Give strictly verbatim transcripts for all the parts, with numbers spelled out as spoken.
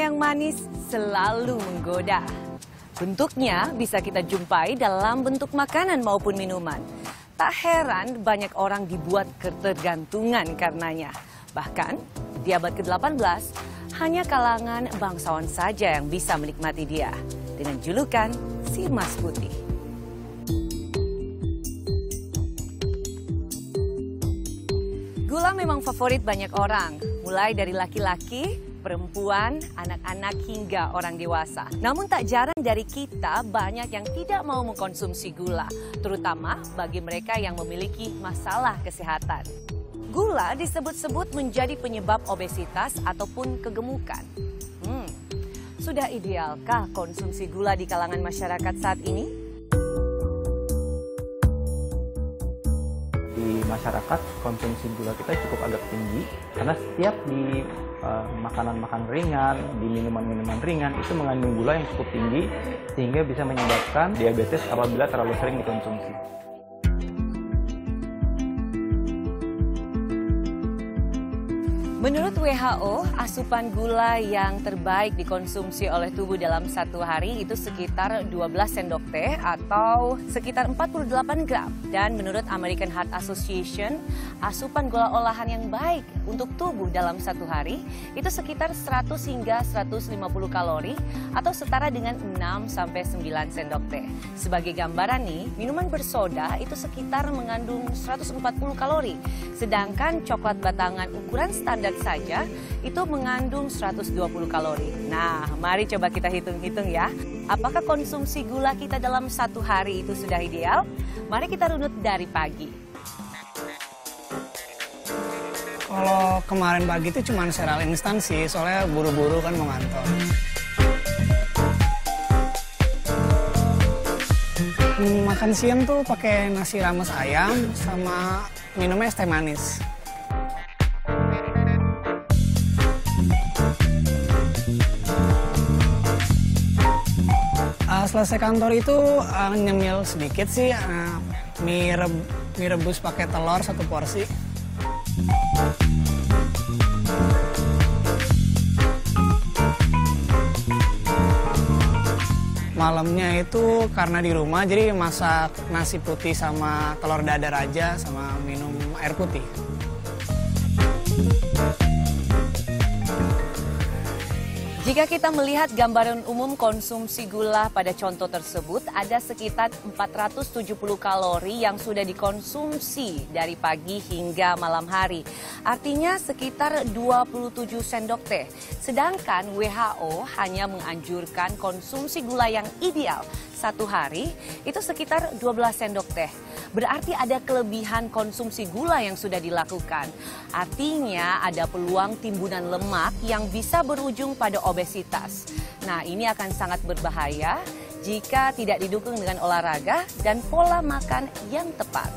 yang manis selalu menggoda. Bentuknya bisa kita jumpai dalam bentuk makanan maupun minuman. Tak heran banyak orang dibuat ketergantungan karenanya. Bahkan di abad ke delapan belas, hanya kalangan bangsawan saja yang bisa menikmati dia. Dengan julukan si Mas Putih. Gula memang favorit banyak orang, mulai dari laki-laki, perempuan, anak-anak hingga orang dewasa. Namun tak jarang dari kita banyak yang tidak mau mengkonsumsi gula, terutama bagi mereka yang memiliki masalah kesehatan. Gula disebut-sebut menjadi penyebab obesitas ataupun kegemukan. Hmm, sudah idealkah konsumsi gula di kalangan masyarakat saat ini? Di masyarakat konsumsi gula kita cukup agak tinggi karena setiap di makanan-makanan ringan, di minuman-minuman ringan itu mengandung gula yang cukup tinggi sehingga bisa menyebabkan diabetes apabila terlalu sering dikonsumsi. Menurut W H O, asupan gula yang terbaik dikonsumsi oleh tubuh dalam satu hari itu sekitar dua belas sendok teh atau sekitar empat puluh delapan gram. Dan menurut American Heart Association, asupan gula olahan yang baik untuk tubuh dalam satu hari itu sekitar seratus hingga seratus lima puluh kalori atau setara dengan enam sampai sembilan sendok teh. Sebagai gambaran nih, minuman bersoda itu sekitar mengandung seratus empat puluh kalori, sedangkan coklat batangan ukuran standar saja itu mengandung seratus dua puluh kalori. Nah, mari coba kita hitung-hitung ya. Apakah konsumsi gula kita dalam satu hari itu sudah ideal? Mari kita runut dari pagi. Kalau kemarin pagi itu cuma sereal instan sih, soalnya buru-buru kan mau ngantor. Makan siang tuh pakai nasi rames ayam sama minumnya es teh manis. Selesai kantor itu uh, nyemil sedikit sih, uh, mie, reb, mie rebus pakai telur satu porsi. Malamnya itu karena di rumah jadi masak nasi putih sama telur dadar aja sama minum air putih. Jika kita melihat gambaran umum konsumsi gula pada contoh tersebut, ada sekitar empat ratus tujuh puluh kalori yang sudah dikonsumsi dari pagi hingga malam hari. Artinya sekitar dua puluh tujuh sendok teh. Sedangkan W H O hanya menganjurkan konsumsi gula yang ideal satu hari itu sekitar dua belas sendok teh. Berarti ada kelebihan konsumsi gula yang sudah dilakukan. Artinya ada peluang timbunan lemak yang bisa berujung pada obesitas. obesitas. Nah, ini akan sangat berbahaya jika tidak didukung dengan olahraga dan pola makan yang tepat.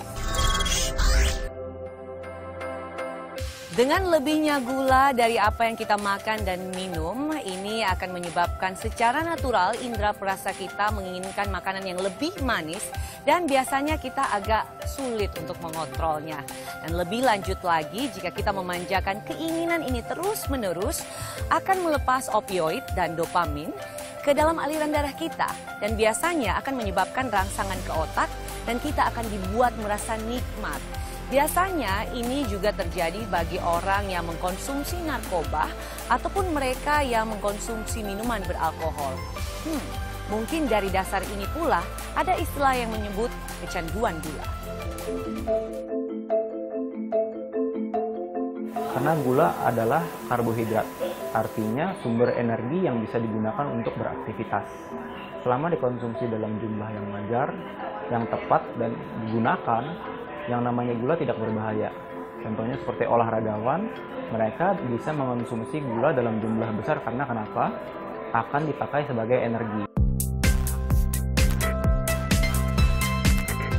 Dengan lebihnya gula dari apa yang kita makan dan minum, ini akan menyebabkan secara natural indera perasa kita menginginkan makanan yang lebih manis dan biasanya kita agak sulit untuk mengontrolnya. Dan lebih lanjut lagi, jika kita memanjakan keinginan ini terus-menerus, akan melepas opioid dan dopamin ke dalam aliran darah kita dan biasanya akan menyebabkan rangsangan ke otak dan kita akan dibuat merasa nikmat. Biasanya ini juga terjadi bagi orang yang mengkonsumsi narkoba ataupun mereka yang mengkonsumsi minuman beralkohol. Hmm, mungkin dari dasar ini pula ada istilah yang menyebut kecanduan gula. Karena gula adalah karbohidrat, artinya sumber energi yang bisa digunakan untuk beraktivitas. Selama dikonsumsi dalam jumlah yang wajar, yang tepat dan digunakan, yang namanya gula tidak berbahaya. Contohnya seperti olahragawan, mereka bisa mengonsumsi gula dalam jumlah besar karena kenapa? Akan dipakai sebagai energi.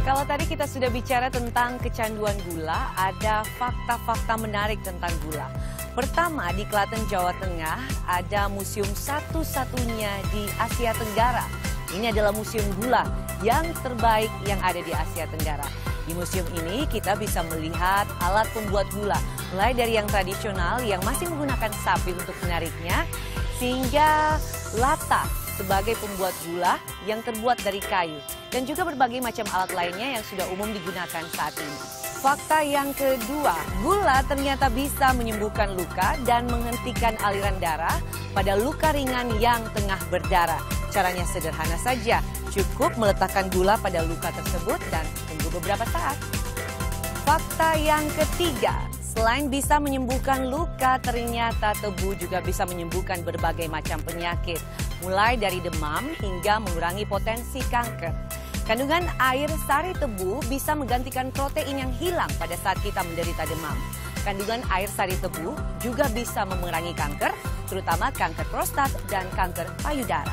Kalau tadi kita sudah bicara tentang kecanduan gula, ada fakta-fakta menarik tentang gula. Pertama, di Klaten, Jawa Tengah, ada museum satu-satunya di Asia Tenggara. Ini adalah museum gula yang terbaik yang ada di Asia Tenggara. Di museum ini kita bisa melihat alat pembuat gula, mulai dari yang tradisional yang masih menggunakan sapi untuk menariknya, hingga lata sebagai pembuat gula yang terbuat dari kayu, dan juga berbagai macam alat lainnya yang sudah umum digunakan saat ini. Fakta yang kedua, gula ternyata bisa menyembuhkan luka dan menghentikan aliran darah pada luka ringan yang tengah berdarah. Caranya sederhana saja, cukup meletakkan gula pada luka tersebut dan tunggu beberapa saat. Fakta yang ketiga, selain bisa menyembuhkan luka, ternyata tebu juga bisa menyembuhkan berbagai macam penyakit, mulai dari demam hingga mengurangi potensi kanker. Kandungan air sari tebu bisa menggantikan protein yang hilang pada saat kita menderita demam. Kandungan air sari tebu juga bisa mengurangi kanker, terutama kanker prostat dan kanker payudara.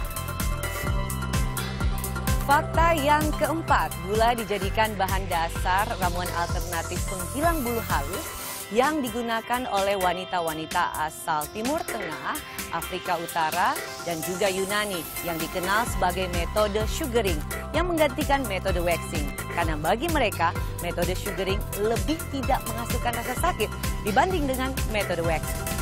Fakta yang keempat, gula dijadikan bahan dasar ramuan alternatif penghilang bulu halus yang digunakan oleh wanita-wanita asal Timur Tengah, Afrika Utara, dan juga Yunani yang dikenal sebagai metode sugaring yang menggantikan metode waxing. Karena bagi mereka, metode sugaring lebih tidak menghasilkan rasa sakit dibanding dengan metode waxing.